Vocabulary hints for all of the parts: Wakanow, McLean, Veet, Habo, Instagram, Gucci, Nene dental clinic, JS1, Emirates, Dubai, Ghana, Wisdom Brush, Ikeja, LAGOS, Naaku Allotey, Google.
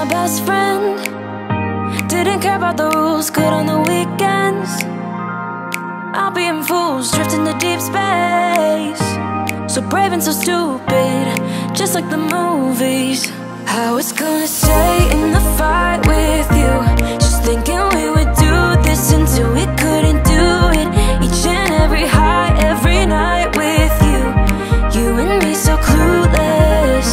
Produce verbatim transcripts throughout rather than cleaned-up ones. my best friend. Didn't care about the rules, good on the weekends. I'll be in fools, drifting to deep space. So brave and so stupid, just like the movies. I was gonna stay in the fight with you, just thinking we would do this until we couldn't do it. Each and every high, every night with you, you and me so clueless.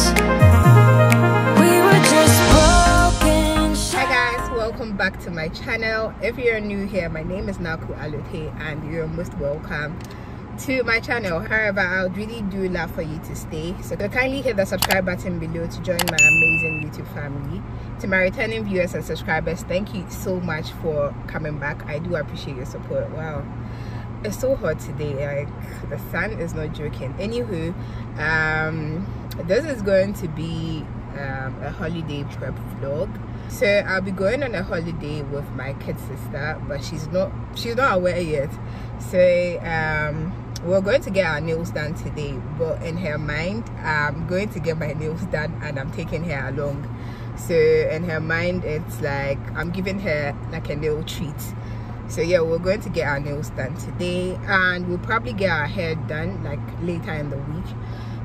We were just broken. Hi guys, welcome back to my channel. If you're new here, my name is Naaku Allotey and you're most welcome to my channel. However, I would really do love for you to stay, so kindly hit the subscribe button below to join my amazing YouTube family. To my returning viewers and subscribers, thank you so much for coming back. I do appreciate your support. Wow, it's so hot today, like the sun is not joking. Anywho, um this is going to be um, a holiday prep vlog. So I'll be going on a holiday with my kid sister, but she's not she's not aware yet. So um we're going to get our nails done today, but in her mind I'm going to get my nails done and I'm taking her along. So in her mind it's like I'm giving her like a nail treat. So yeah, we're going to get our nails done today and we'll probably get our hair done like later in the week.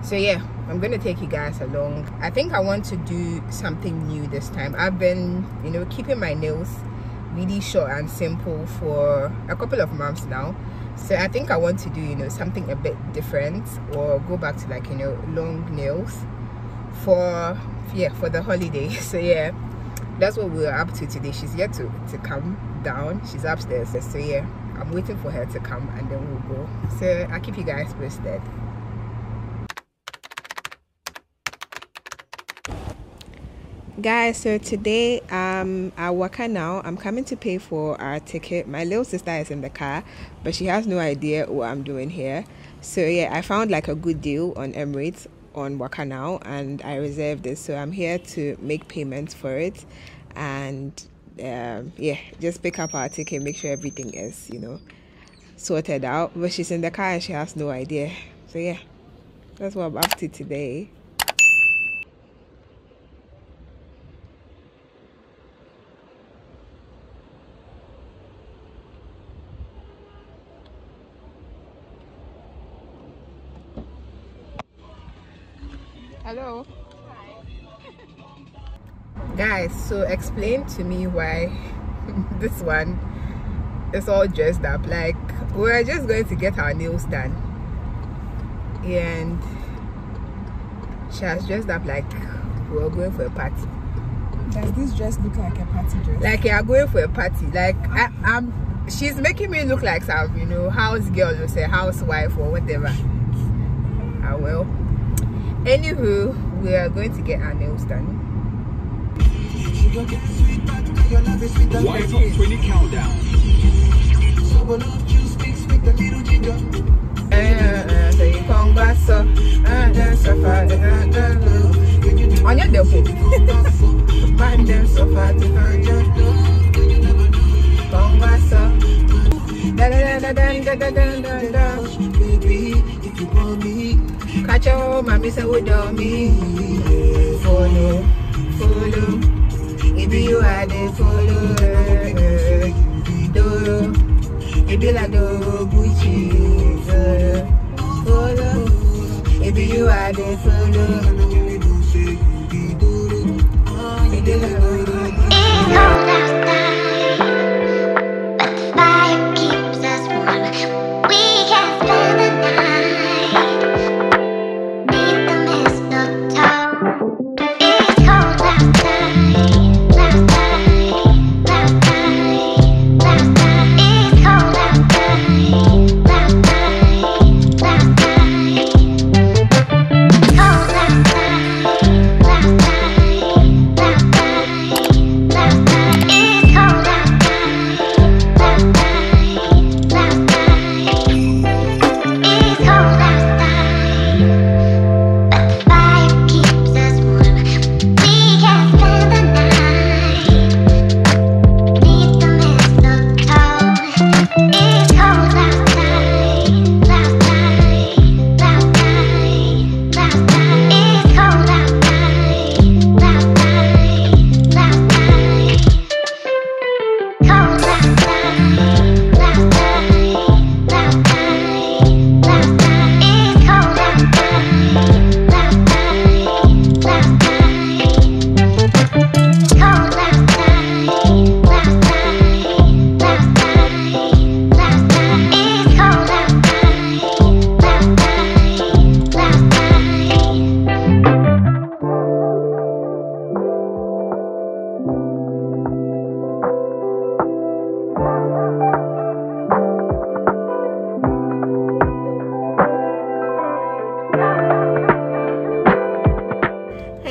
So yeah, I'm gonna take you guys along. I think I want to do something new this time. I've been, you know, keeping my nails really short and simple for a couple of months now. So I think I want to do, you know, something a bit different, or go back to like, you know, long nails for yeah for the holiday. So yeah, that's what we're up to today. She's yet to to come down, she's upstairs. So yeah, I'm waiting for her to come and then we'll go. So I'll keep you guys posted. Guys, so today um at Wakanow, I'm coming to pay for our ticket. My little sister is in the car, but she has no idea what I'm doing here. So yeah, I found like a good deal on Emirates on Wakanow and I reserved it, so I'm here to make payments for it and um yeah, just pick up our ticket, make sure everything is, you know, sorted out. But she's in the car and she has no idea. So yeah, that's what I'm up to today. Hello. Hi. Guys, so explain to me why this one is all dressed up. Like, we're just going to get our nails done and she has dressed up like we're going for a party. Does this dress look like a party dress? Like, you're going for a party. Like, I, I'm she's making me look like some, you know, house girl or say housewife or whatever. I will. Anywho, we are going to get our nails done. White top twenty countdown. On your depot. Catch your mommy, say without me. Follow, follow. It be you I dey follow. Do, it be like do Gucci. Follow, follow. It be you I dey follow. It be like do. Hold on.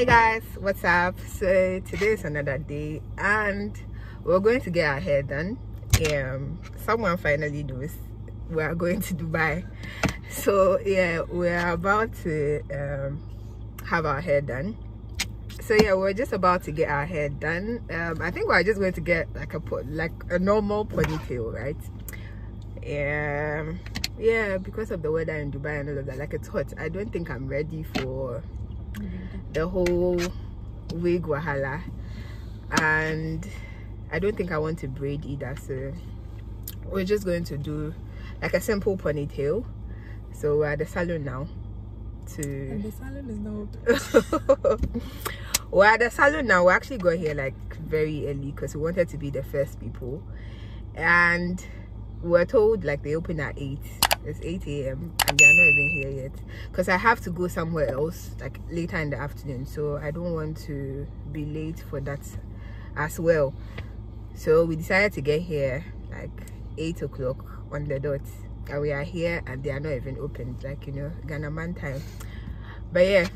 Hey guys, what's up? So today is another day and we're going to get our hair done. Um someone finally knows we are going to Dubai, so yeah, we're about to um have our hair done. So yeah, we're just about to get our hair done. um I think we're just going to get like a like a normal ponytail, right? Um yeah, because of the weather in Dubai and all of that, like it's hot. I don't think I'm ready for the whole wig wahala, and I don't think I want to braid either, so we're just going to do like a simple ponytail. So we're at the salon now to and the salon is not open. We're at the salon now. We actually got here like very early because we wanted to be the first people, and we're told like they open at eight. It's eight A M and they're not even here yet because I have to go somewhere else like later in the afternoon, so I don't want to be late for that as well. So we decided to get here like eight o'clock on the dot, and we are here and they are not even open, like, you know, Ghana man time. But yeah,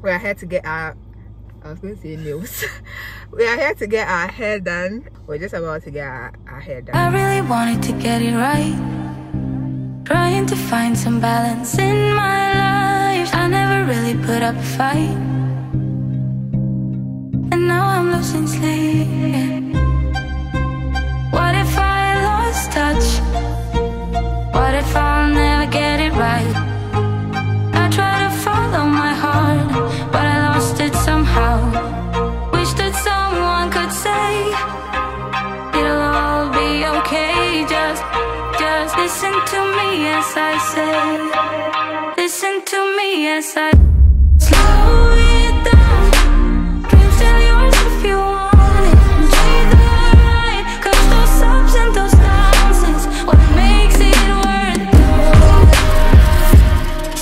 we are here to get our I was going to say nails. We are here to get our hair done. We're just about to get our, our hair done. I really wanted to get it right, trying to find some balance in my life. I never really put up a fight, and now I'm losing sleep. What if I lost touch? What if I'll never get it right? I try to follow my heart, but I lost it somehow. Wish that someone could say it'll all be okay. Just Just listen to me as I say, listen to me as I slow it down. Dreams and yours if you want it. Enjoy the ride, cause those ups and those downs is what makes it worth it.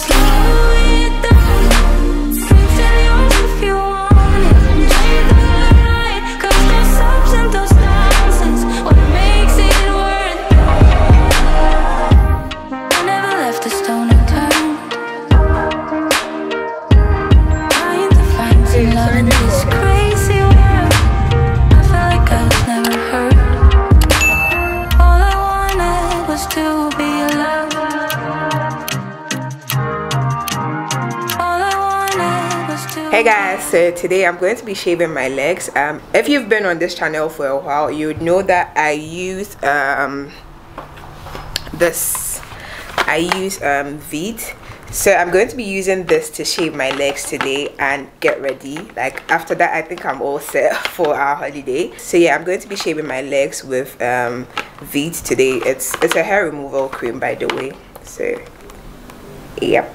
Slow it down. Dreams and yours if you want it. Enjoy the ride, cause those ups and those downs is what makes it worth it. Hey guys, so today I'm going to be shaving my legs. Um if you've been on this channel for a while, you would know that I use um this I use um Veet. So I'm going to be using this to shave my legs today and get ready. Like after that, I think I'm all set for our holiday. So yeah, I'm going to be shaving my legs with um Veet today. It's it's a hair removal cream, by the way. So yep.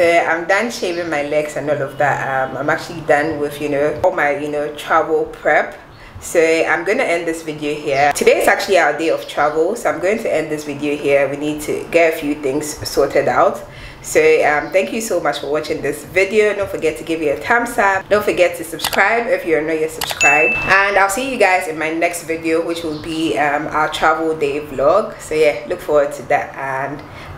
I'm done shaving my legs and all of that. um, I'm actually done with, you know, all my, you know, travel prep. So I'm going to end this video here. Today is actually our day of travel, so I'm going to end this video here. We need to get a few things sorted out. So um, thank you so much for watching this video. Don't forget to give it a thumbs up. Don't forget to subscribe if you're not yet subscribed, and I'll see you guys in my next video, which will be um, our travel day vlog. So yeah, look forward to that, and